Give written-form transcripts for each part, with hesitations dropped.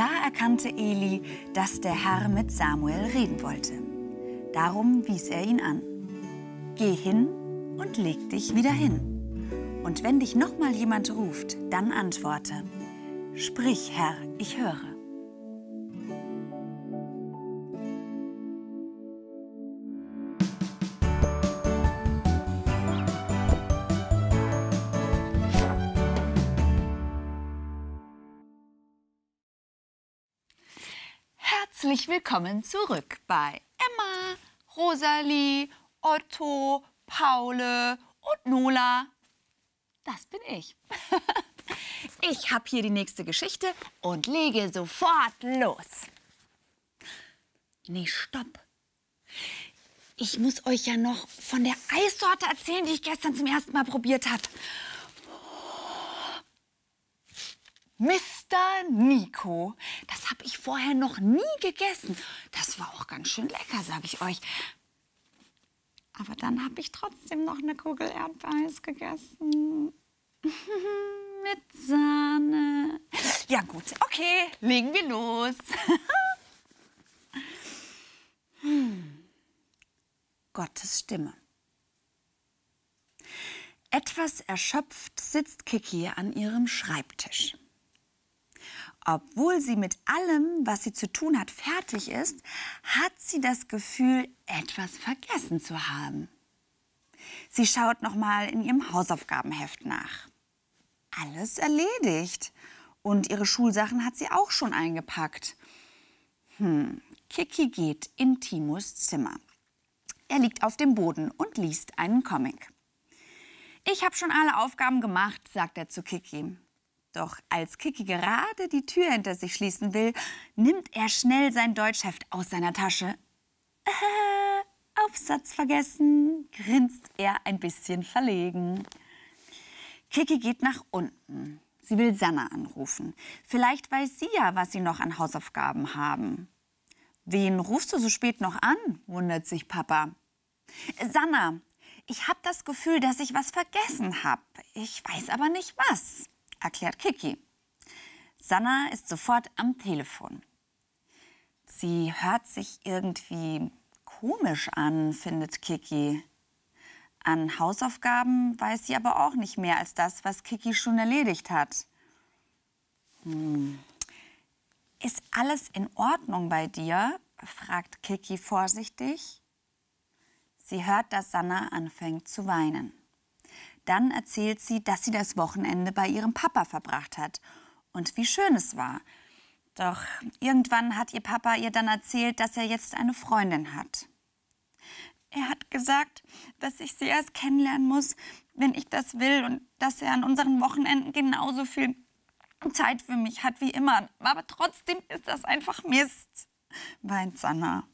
Da erkannte Eli, dass der Herr mit Samuel reden wollte. Darum wies er ihn an. Geh hin und leg dich wieder hin. Und wenn dich nochmal jemand ruft, dann antworte: Sprich, Herr, ich höre. Herzlich willkommen zurück bei Emma, Rosalie, Otto, Paule und Nola. Das bin ich. Ich habe hier die nächste Geschichte und lege sofort los. Nee, stopp. Ich muss euch ja noch von der Eissorte erzählen, die ich gestern zum ersten Mal probiert habe. Mister Nico, das habe ich vorher noch nie gegessen. Das war auch ganz schön lecker, sage ich euch. Aber dann habe ich trotzdem noch eine Kugel Erdbeereis gegessen. Mit Sahne. Ja gut, okay, legen wir los. Gottes Stimme. Etwas erschöpft sitzt Kiki an ihrem Schreibtisch. Obwohl sie mit allem, was sie zu tun hat, fertig ist, hat sie das Gefühl, etwas vergessen zu haben. Sie schaut nochmal in ihrem Hausaufgabenheft nach. Alles erledigt. Und ihre Schulsachen hat sie auch schon eingepackt. Kiki geht in Timos Zimmer. Er liegt auf dem Boden und liest einen Comic. Ich habe schon alle Aufgaben gemacht, sagt er zu Kiki. Doch als Kiki gerade die Tür hinter sich schließen will, nimmt er schnell sein Deutschheft aus seiner Tasche. Aufsatz vergessen, grinst er ein bisschen verlegen. Kiki geht nach unten. Sie will Sanna anrufen. Vielleicht weiß sie ja, was sie noch an Hausaufgaben haben. Wen rufst du so spät noch an? Wundert sich Papa. Sanna, ich habe das Gefühl, dass ich was vergessen habe. Ich weiß aber nicht was, erklärt Kiki. Sanna ist sofort am Telefon. Sie hört sich irgendwie komisch an, findet Kiki. An Hausaufgaben weiß sie aber auch nicht mehr als das, was Kiki schon erledigt hat. Ist alles in Ordnung bei dir? Fragt Kiki vorsichtig. Sie hört, dass Sanna anfängt zu weinen. Dann erzählt sie, dass sie das Wochenende bei ihrem Papa verbracht hat und wie schön es war. Doch irgendwann hat ihr Papa ihr dann erzählt, dass er jetzt eine Freundin hat. Er hat gesagt, dass ich sie erst kennenlernen muss, wenn ich das will, und dass er an unseren Wochenenden genauso viel Zeit für mich hat wie immer. Aber trotzdem ist das einfach Mist, weint Sanna.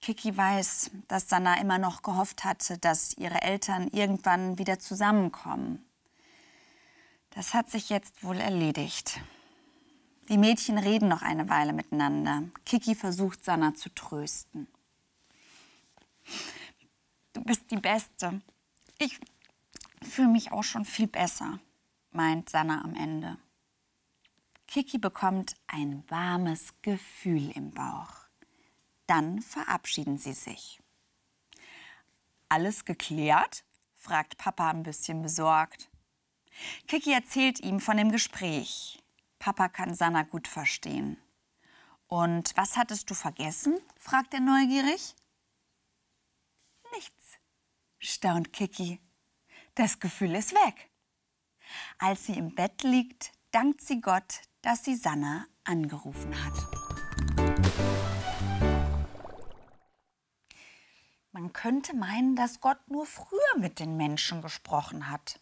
Kiki weiß, dass Sanna immer noch gehofft hatte, dass ihre Eltern irgendwann wieder zusammenkommen. Das hat sich jetzt wohl erledigt. Die Mädchen reden noch eine Weile miteinander. Kiki versucht, Sanna zu trösten. Du bist die Beste. Ich fühle mich auch schon viel besser, meint Sanna am Ende. Kiki bekommt ein warmes Gefühl im Bauch. Dann verabschieden sie sich. Alles geklärt? Fragt Papa ein bisschen besorgt. Kiki erzählt ihm von dem Gespräch. Papa kann Sanna gut verstehen. Und was hattest du vergessen? Fragt er neugierig. Nichts, staunt Kiki. Das Gefühl ist weg. Als sie im Bett liegt, dankt sie Gott, dass sie Sanna angerufen hat. Man könnte meinen, dass Gott nur früher mit den Menschen gesprochen hat.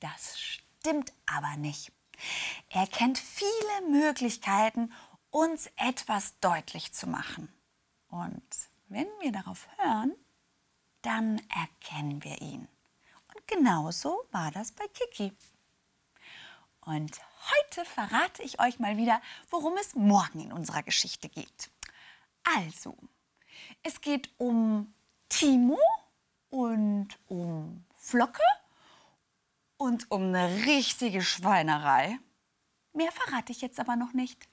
Das stimmt aber nicht. Er kennt viele Möglichkeiten, uns etwas deutlich zu machen. Und wenn wir darauf hören, dann erkennen wir ihn. Und genauso war das bei Kiki. Und heute verrate ich euch mal wieder, worum es morgen in unserer Geschichte geht. Also, es geht um Timo und um Flocke und um eine richtige Schweinerei. Mehr verrate ich jetzt aber noch nicht.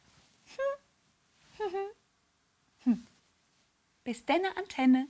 Bis denne, Antenne.